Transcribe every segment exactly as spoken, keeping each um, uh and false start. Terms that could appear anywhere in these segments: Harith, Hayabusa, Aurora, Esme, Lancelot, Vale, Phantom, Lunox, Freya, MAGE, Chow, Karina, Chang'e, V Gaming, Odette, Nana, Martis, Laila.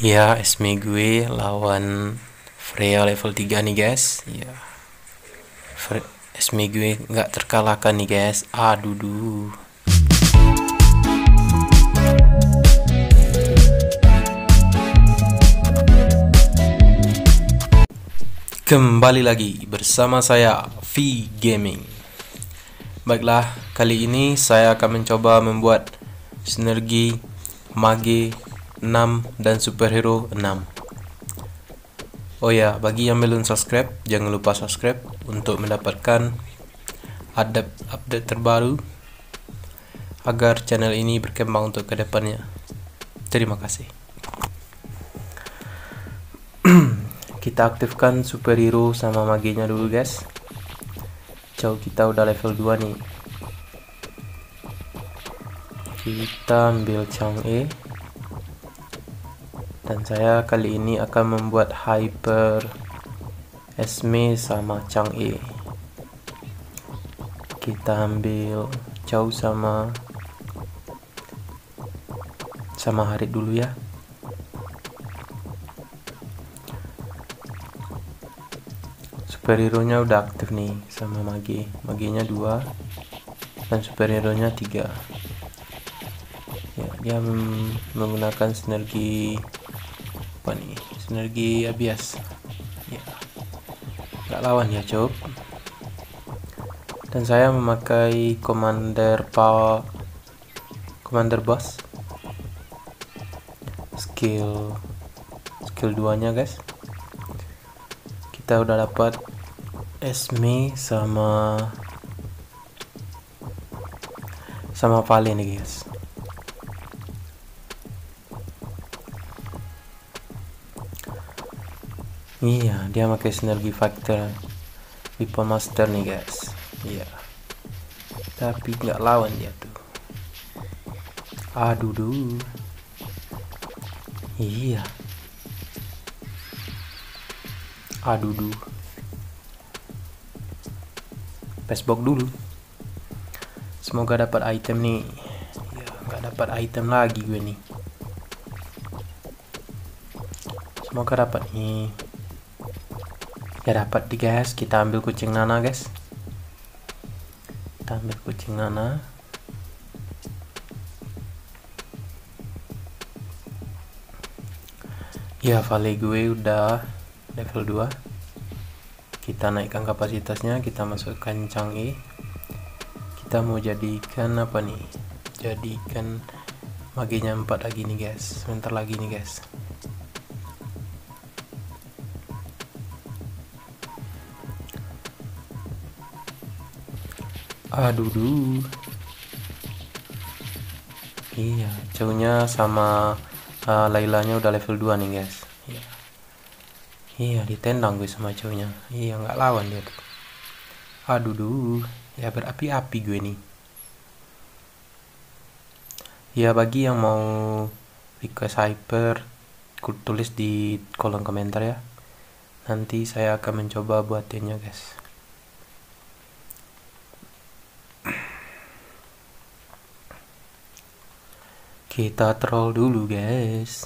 Ya, Esme gue lawan Freya level tiga nih guys. Ya, Fre Esme gue nggak terkalahkan nih guys. Aduh duh. Kembali lagi bersama saya V Gaming. Baiklah, kali ini saya akan mencoba membuat sinergi mage enam dan superhero enam. Oh ya, bagi yang belum subscribe, jangan lupa subscribe untuk mendapatkan update update terbaru agar channel ini berkembang untuk kedepannya. Terima kasih. Kita aktifkan superhero sama maginya dulu guys. Chow kita udah level dua nih. Kita ambil Chang'e. Dan saya kali ini akan membuat hyper Esme sama Chang'e. Kita ambil Chow sama sama Harith dulu ya. Superhero nya udah aktif nih sama magi, maginya dua dan superhero nya tiga ya. Dia menggunakan sinergi apa nih, sinergi abias ya, gak lawan ya Chow. Dan saya memakai commander power, commander boss skill skill dua nya guys. Kita udah dapat Esme sama sama Vale nih guys. Iya, dia pakai sinergi factor Viper Master nih guys. Iya, tapi nggak lawan dia tuh. Aduh duh. Iya. Aduh duh. Pestbox dulu. Semoga dapat item nih. Ya, nggak dapat item lagi gue nih. Semoga dapat nih. Ya dapat nih guys. Kita ambil kucing Nana guys. Kita ambil kucing Nana. Ya Vale gue udah level dua. Kita naikkan kapasitasnya, kita masukkan Chang'e. Kita mau jadikan apa nih? Jadikan maginya empat lagi nih guys. Sebentar lagi nih guys. Aduh duh. Iya, Chow-nya sama uh, Lailanya udah level dua nih guys. Iya, ditendang gue sama Chow-nya. Iya, nggak lawan dia tuh. Aduh duh. Ya berapi-api gue nih. Ya bagi yang mau request hyper, tulis di kolom komentar ya. Nanti saya akan mencoba buatinnya guys. Kita troll dulu guys.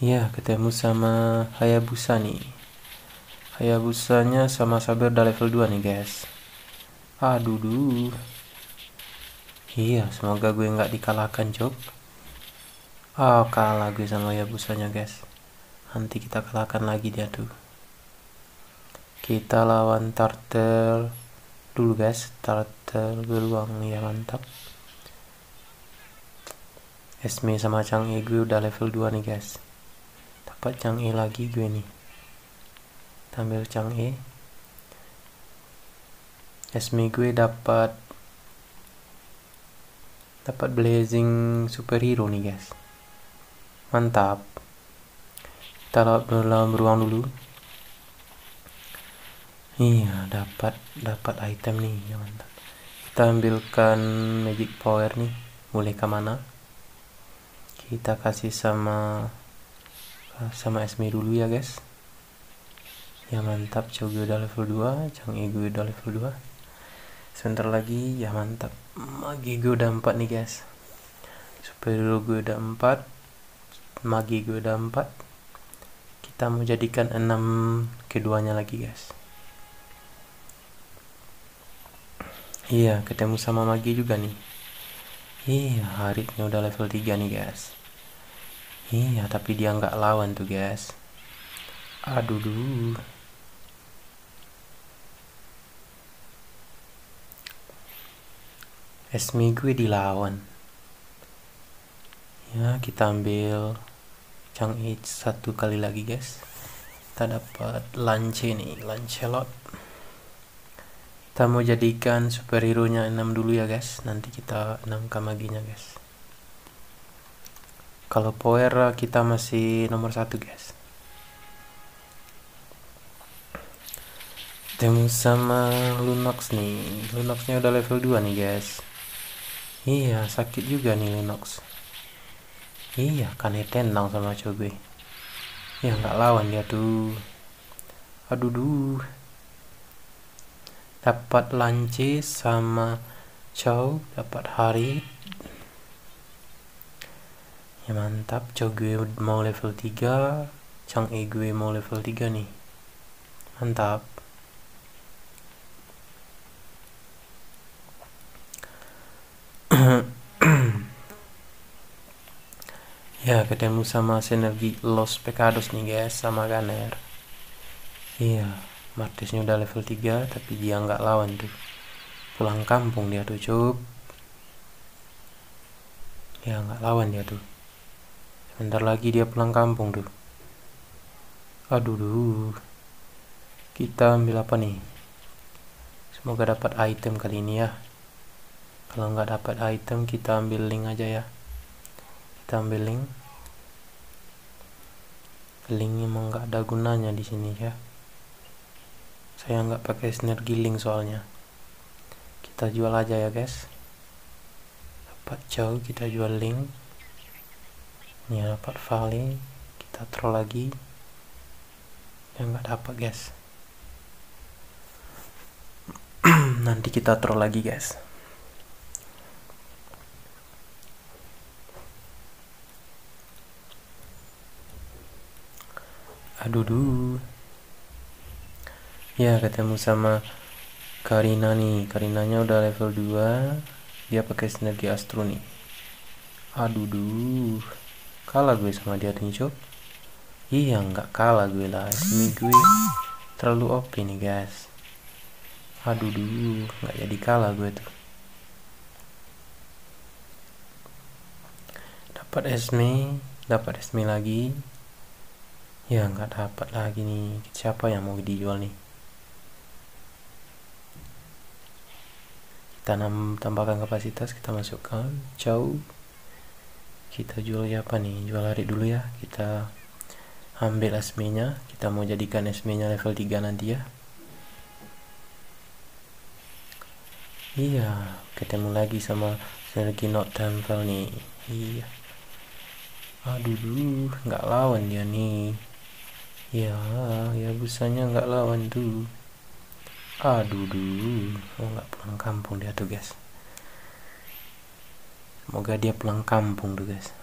Ya, ketemu sama Hayabusa nih. Hayabusanya sama Saber udah level dua nih guys. Aduh duh. Iya, semoga gue nggak dikalahkan Chow. Oh, kalah gue sama Hayabusanya guys. Nanti kita kalahkan lagi dia tuh. Kita lawan Turtle dulu guys. Turtle beruang ya, mantap. Esme sama Chang'e gue udah level dua nih guys. Dapat Chang'e lagi gue nih. Tampil Chang'e. Esme gue dapat dapat blazing superhero nih guys. Mantap. Kita lawan beruang dulu. Iya, dapat dapat item nih, ya mantap. Kita ambilkan magic power nih. Mulai ke mana? Kita kasih sama sama Esme dulu ya guys. Ya mantap, Chow gue udah level dua, Chang'e gue udah level dua. Sebentar lagi ya mantap. Magi gue udah empat nih guys. Pedro gue udah empat, Magi gue udah empat. Kita mau jadikan enam keduanya lagi, guys. Iya, ketemu sama Magi juga nih. Iya, Harithnya udah level tiga nih, guys. Iya, tapi dia nggak lawan tuh, guys. Aduh, duh. Esme gue dilawan. Ya, kita ambil Chang'e satu kali lagi, guys. Kita dapat Lance nih, Lancelot. Kita mau jadikan superhero nya enam dulu ya, guys. Nanti kita enam K maginya, guys. Kalau power kita masih nomor satu, guys. Temu sama Lunox nih. Lunox nya udah level dua nih, guys. Iya, sakit juga nih Lunox. Iya, kan ditendang sama Chow gue. Ya nggak lawan dia tuh. Aduh duh. Dapat Lance sama Chow, dapat Harith. Ya mantap, Chow gue mau level tiga, Chang'e gue mau level tiga nih. Mantap. Ya, ketemu sama sinergi Los Pecados nih, guys, sama Gunner. Iya, Martisnya udah level tiga, tapi dia nggak lawan tuh. Pulang kampung dia tuh, Cuk. Ya, nggak lawan dia tuh. Sebentar lagi dia pulang kampung tuh. Aduh, duh. Kita ambil apa nih? Semoga dapat item kali ini ya. Kalau nggak dapat item, kita ambil link aja ya. Kita ambil link. Link emang nggak ada gunanya di sini ya. Saya nggak pakai sinergi link soalnya. Kita jual aja ya, guys. Dapat Chow, kita jual link. Ini dapat Vale, kita troll lagi. Yang nggak dapat, guys. Nanti kita troll lagi, guys. Aduh duh. Ya, ketemu sama Karina nih. Karinanya udah level dua. Dia pakai sinergi Astro nih. Aduh duh. Kalah gue sama dia tuh, Cuk. Iya, nggak kalah gue lah. Ini gue terlalu O P nih, guys. Aduh duh, nggak jadi kalah gue tuh. Dapat Esme, dapat Esme lagi. Ya nggak dapat lagi nih. Siapa yang mau dijual nih? Kita tambahkan kapasitas, kita masukkan Chow. Kita jual apa nih? Jual Harith dulu ya. Kita ambil Esme-nya. Kita mau jadikan Esme-nya level tiga nanti ya. Iya, ketemu lagi sama sinergi Not Temple nih. Iya. Aduh duh, nggak lawan dia nih. Ya, Hayabusanya nggak lawan tuh. Aduh duh, oh, nggak pulang kampung dia tuh, guys. Semoga dia pulang kampung tuh, guys.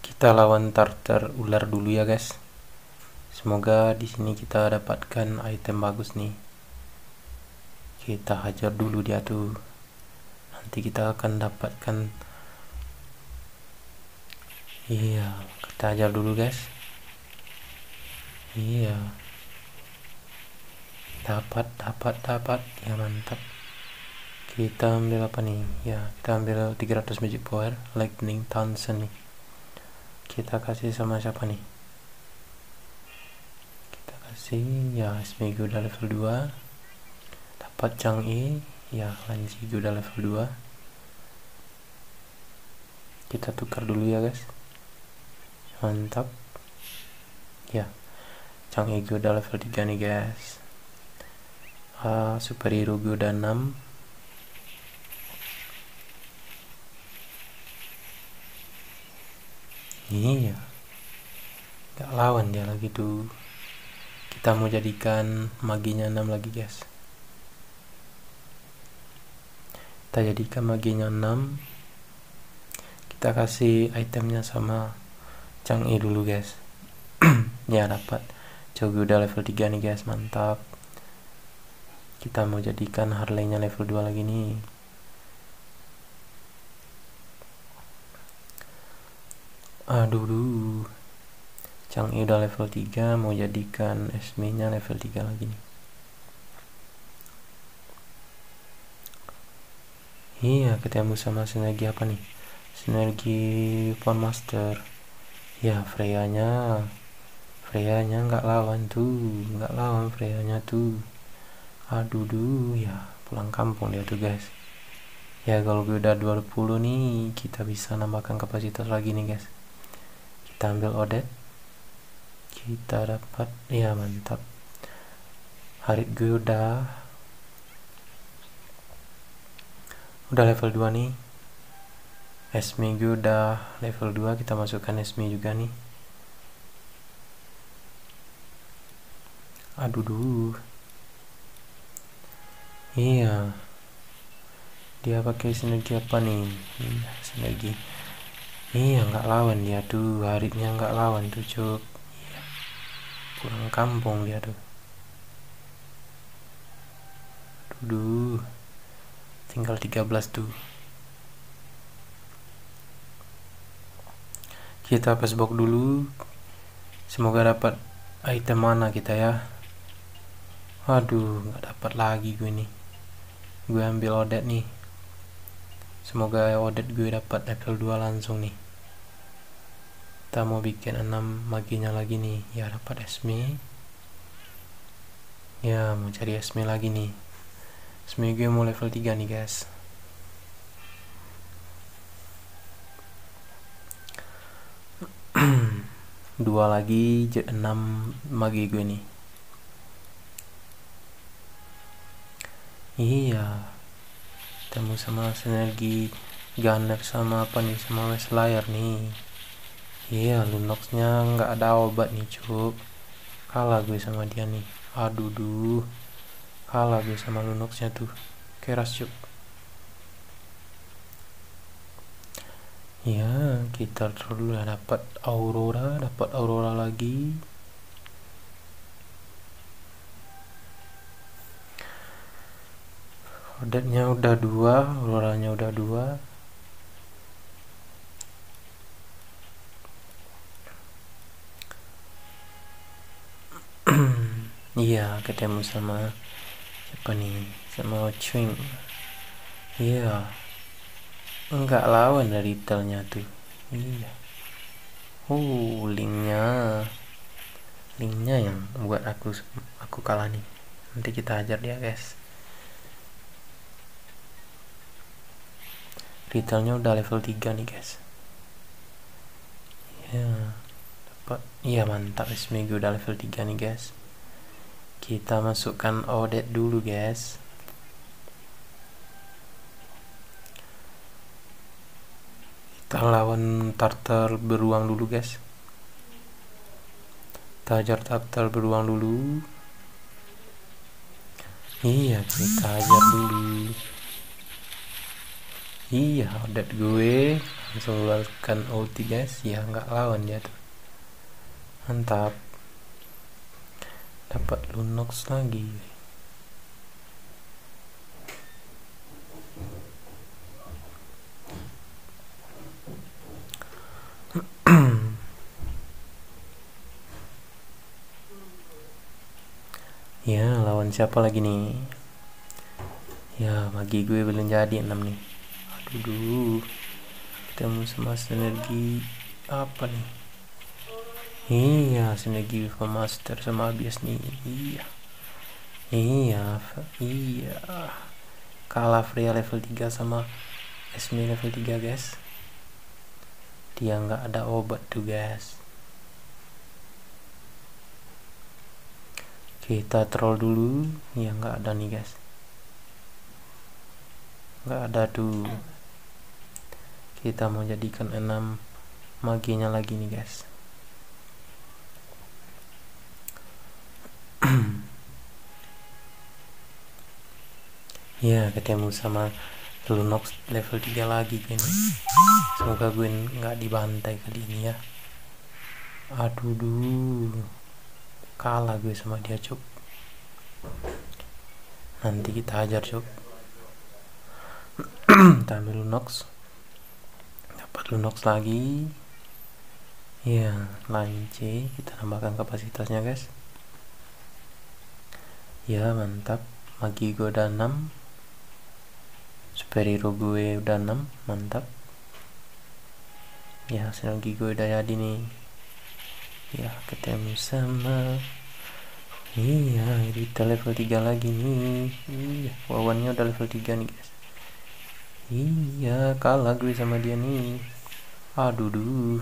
Kita lawan Tartar ular dulu ya, guys. Semoga di sini kita dapatkan item bagus nih. Kita hajar dulu dia tuh. Nanti kita akan dapatkan. Iya, kita hajar dulu, guys. Iya. Dapat, dapat, dapat. Ya mantap. Kita ambil apa nih? Ya, kita ambil tiga ratus magic power Lightning Thompson nih. Kita kasih sama siapa nih? Kita kasih ya Esme udah level dua. Dapat Chang'e, ya Lanci udah level dua. Kita tukar dulu ya, guys. Mantap. Ya, Chang'e udah level tiga nih, guys. Uh, superhero gue udah enam. Iya. Gak lawan dia lagi tuh. Kita mau jadikan maginya enam lagi guys. Kita jadikan maginya enam. Kita kasih itemnya sama Chang'e dulu guys. Ya dapat. Chow udah level tiga nih guys, mantap. Kita mau jadikan Harley-nya level dua lagi nih. Aduh duh. Chang'e udah level tiga, mau jadikan Esme-nya level tiga lagi nih. Iya, ketemu sama sinergi apa nih? Sinergi Pawn Master. Ya, Freya-nya. Freya-nya nggak lawan tuh, nggak lawan Freya-nya tuh. Aduh duh, ya pulang kampung dia tuh guys. Ya kalau gue udah dua puluh nih, kita bisa nambahkan kapasitas lagi nih guys. Kita ambil Odette. Kita dapat, ya mantap. Harith gue udah udah level dua nih. Esme gue udah level dua, kita masukkan Esme juga nih. Aduh duh. Iya. Dia pakai sinergi apa nih? Sinergi. Iya, nggak lawan dia tuh. Harithnya nggak lawan tuh, Cuk. Pulang kampung dia tuh. Aduh duh. Tinggal tiga belas tuh. Kita pesbok dulu. Semoga dapat item mana kita ya. Aduh, nggak dapat lagi gue nih. Gue ambil Odette nih. Semoga Odette gue dapat level dua langsung nih. Kita mau bikin enam maginya lagi nih. Ya dapat Esme. Ya mau cari Esme lagi nih. Esme gue mau level tiga nih guys. Dua lagi enam magi gue nih. Iya, ketemu sama sinergi Gunner sama apa nih, sama West Layer nih. Iya, Lunox nya nggak ada obat nih Cuk. Kalah gue sama dia nih. Aduh duh. Kalah gue sama Lunox-nya tuh. Keras Cuk. Ya, kita dulu udah dapat Aurora, dapat Aurora lagi. Odette-nya udah dua, Aurora-nya udah dua. Iya, ketemu sama apa nih, sama Chang'e. Iya, enggak lawan dari telnya tuh. Iya, oh linknya, linknya yang buat aku aku kalah nih. Nanti kita hajar dia guys. Retailnya udah level tiga nih guys. Ya dapat, iya mantap. Esme gue udah level tiga nih guys. Kita masukkan Odette dulu guys. Kita lawan Tartar beruang dulu guys. Kita hajar Tartar beruang dulu. Iya kita hajar dulu. Iya Odette gue langsung keluarkan ulti guys. Ya nggak lawan dia tuh. Mantap. Dapat Lunox lagi. Ya, lawan siapa lagi nih? Ya, magi gue belum jadi enam nih. Aduh duh. Ketemu sama sinergi apa nih? Iya, sinergi Pawn Master sama Abias nih. Iya. Iya, iya. Kalah Freya level tiga sama Esme level tiga, guys. Dia nggak ada obat tuh, guys. Kita troll dulu. Ya nggak ada nih, guys. Nggak ada tuh. Kita mau jadikan enam maginya lagi nih, guys. Ya, ketemu sama Lunox level tiga lagi gini. Semoga gue nggak dibantai kali ini ya. Aduh, duh. Kalah gue sama dia, cuk. Nanti kita hajar, cuk. Ambil Lunox. Dapat Lunox lagi. Ya, line C kita tambahkan kapasitasnya, guys. Ya, mantap. Magi gue udah enam. Superhero gue udah enam, mantap. Ya, sinergi gue udah jadi nih. Ya, ketemu sama. Iya, kita level tiga lagi nih. Iya, lawannya udah level tiga nih, guys. Iya, kalah gue sama dia nih. Aduh, duh.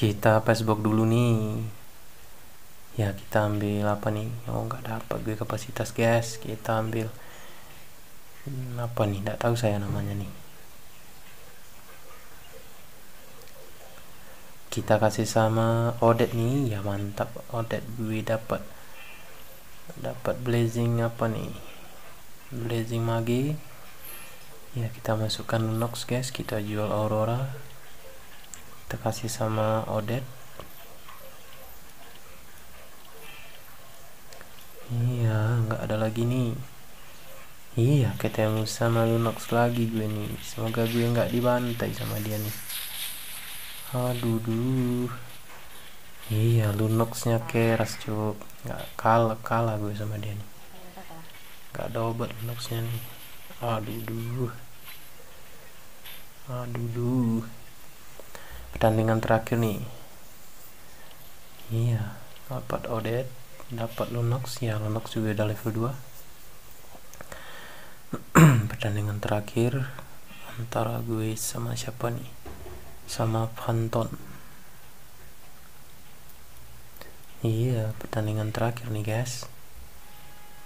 Kita Facebook dulu nih ya, kita ambil apa nih? Oh, nggak dapat gue kapasitas, guys. Kita ambil apa nih? Nggak tahu saya namanya nih. Kita kasih sama Odette nih ya, mantap. Odette gue dapat dapat blazing apa nih, blazing magi ya. Kita masukkan Lunox, guys. Kita jual Aurora, kita kasih sama Odette. Iya, nggak ada lagi nih. Iya, ketemu sama Lunox lagi gue nih. Semoga gue nggak dibantai sama dia nih. Aduh, duh. Iya, Lunoxnya keras, cuk. Nggak kalah kalah gue sama dia nih. Nggak ada obat Lunoxnya nih. Aduh, duh. Aduh, duh. Pertandingan terakhir nih. Iya, dapat Odette, dapat Lunox ya. Lunox juga udah level dua. Pertandingan terakhir antara gue sama siapa nih? Sama Phantom. Iya, pertandingan terakhir nih, guys.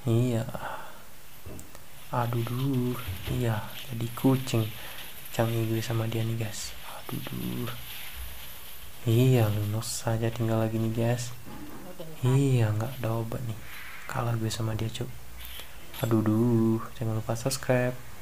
Iya. Aduh, duh. Iya, jadi kucing Chang'e gue sama dia nih, guys. Aduh, duh. Iya, Lunox saja tinggal lagi nih, guys. Iya, nggak ada obat nih. Kalah gue sama dia, cuk. Aduh, duh. Jangan lupa subscribe.